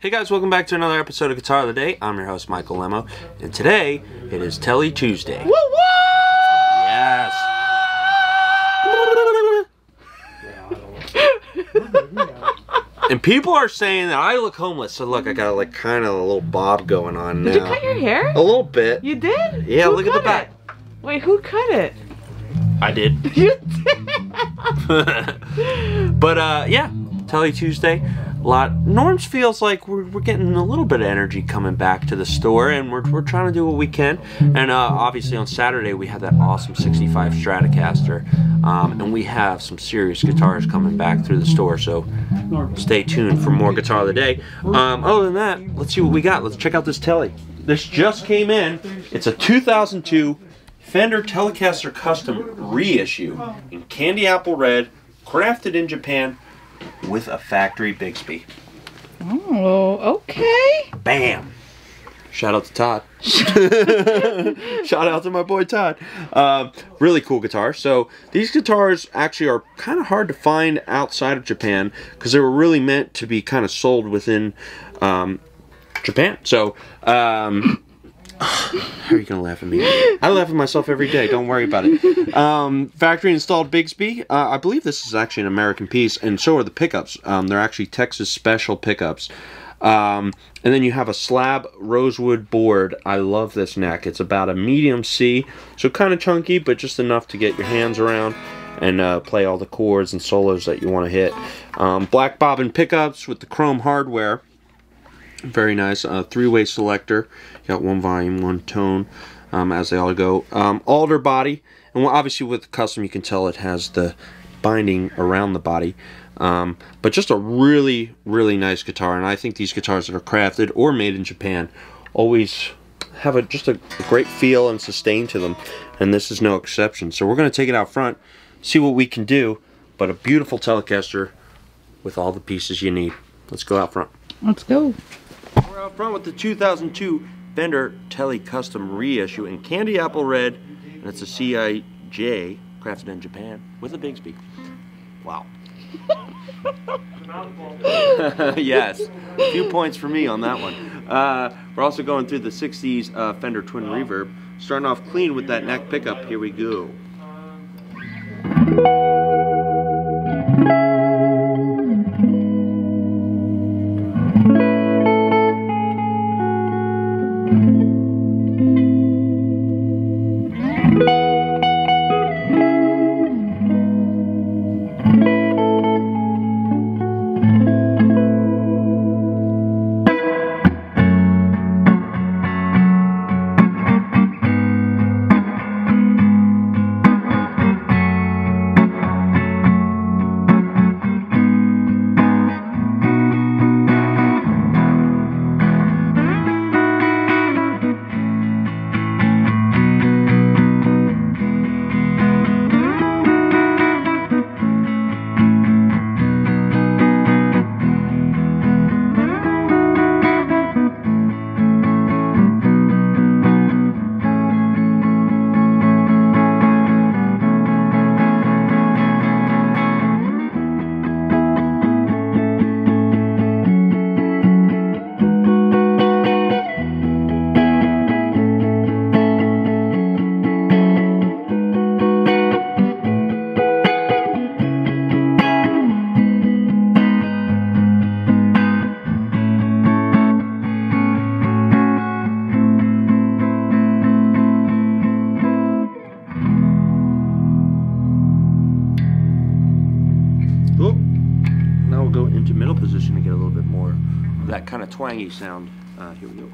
Hey guys, welcome back to another episode of Guitar of the Day. I'm your host, Michael Lemmo, and today it is Telly Tuesday. Woo woo! Yes! And people are saying that I look homeless, so look, I got like kind of a little bob going on now. Did you cut your hair? A little bit. You did? Yeah, who look at the back. It? Wait, who cut it? I did. You did? But yeah, Telly Tuesday. Norms feels like we're getting a little bit of energy coming back to the store, and we're trying to do what we can. And obviously on Saturday we had that awesome 65 Stratocaster, and we have some serious guitars coming back through the store, so stay tuned for more Guitar of the Day. Other than that, let's see what we got. Let's check out this Telly. This just came in. It's a 2002 Fender Telecaster Custom reissue in Candy Apple Red, crafted in Japan, with a factory Bigsby. Oh, okay. Bam! Shout out to Todd. Shout out to my boy Todd. Really cool guitar. So these guitars actually are kind of hard to find outside of Japan because they were really meant to be kind of sold within Japan. So how are you gonna laugh at me? I laugh at myself every day, don't worry about it. Factory installed Bigsby. I believe this is actually an American piece, and so are the pickups. They're actually Texas special pickups. And then you have a slab rosewood board. I love this neck. It's about a medium C, so kind of chunky, but just enough to get your hands around and play all the chords and solos that you want to hit. Black bobbin pickups with the chrome hardware. Very nice. Three-way selector. You got one volume, one tone, as they all go. Alder body, and obviously with the custom, you can tell it has the binding around the body. But just a really, really nice guitar, and I think these guitars that are crafted or made in Japan always have just a great feel and sustain to them, and this is no exception. So we're going to take it out front, see what we can do, but a beautiful Telecaster with all the pieces you need. Let's go out front. Let's go. We're out front with the 2002 Fender Telly Custom reissue in Candy Apple Red, and it's a CIJ, crafted in Japan, with a Bigsby. Wow. Yes, a few points for me on that one. We're also going through the 60s Fender Twin Reverb, starting off clean with that neck pickup. Here we go. Middle position to get a little bit more of that kind of twangy sound. Here we go.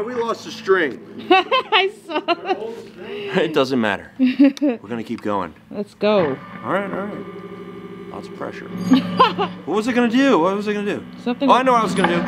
Oh, we lost a string. I saw it. It doesn't matter. We're gonna keep going. Let's go. All right, all right. Lots of pressure. What was I gonna do? What was I gonna do? Something. Oh, I know what I was gonna do.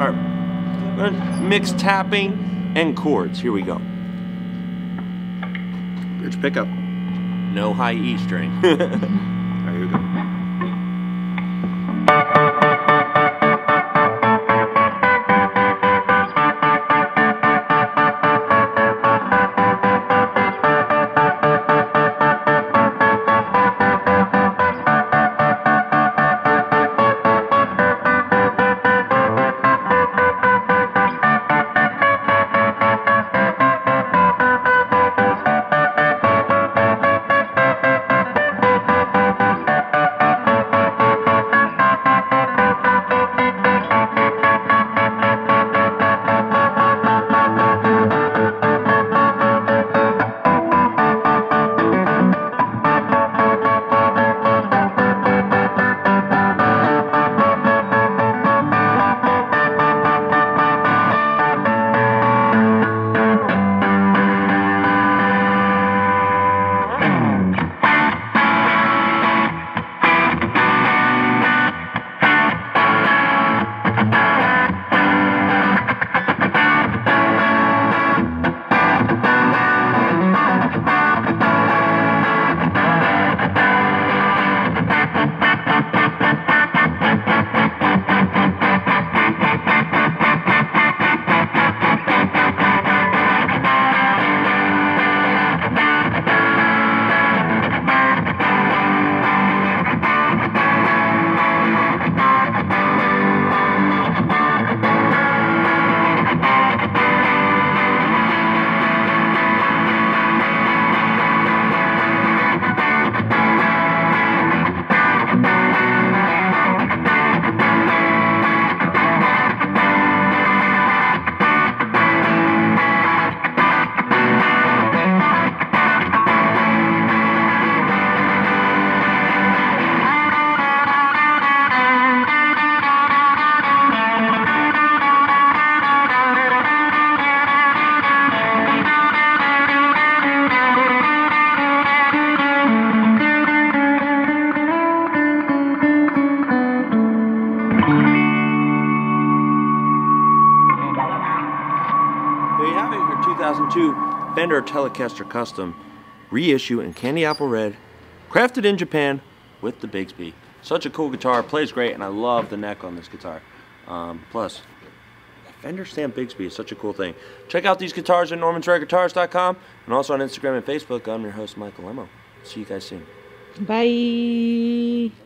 All right. We're gonna mix tapping and chords. Here we go. Pitch pickup. No high E string. All right, here we go. Fender Telecaster Custom reissue in Candy Apple Red, crafted in Japan with the Bigsby. Such a cool guitar, plays great, and I love the neck on this guitar. Plus, the Fender Stamp Bigsby is such a cool thing. Check out these guitars at normansredguitars.com and also on Instagram and Facebook. I'm your host, Michael Lemmo. See you guys soon. Bye.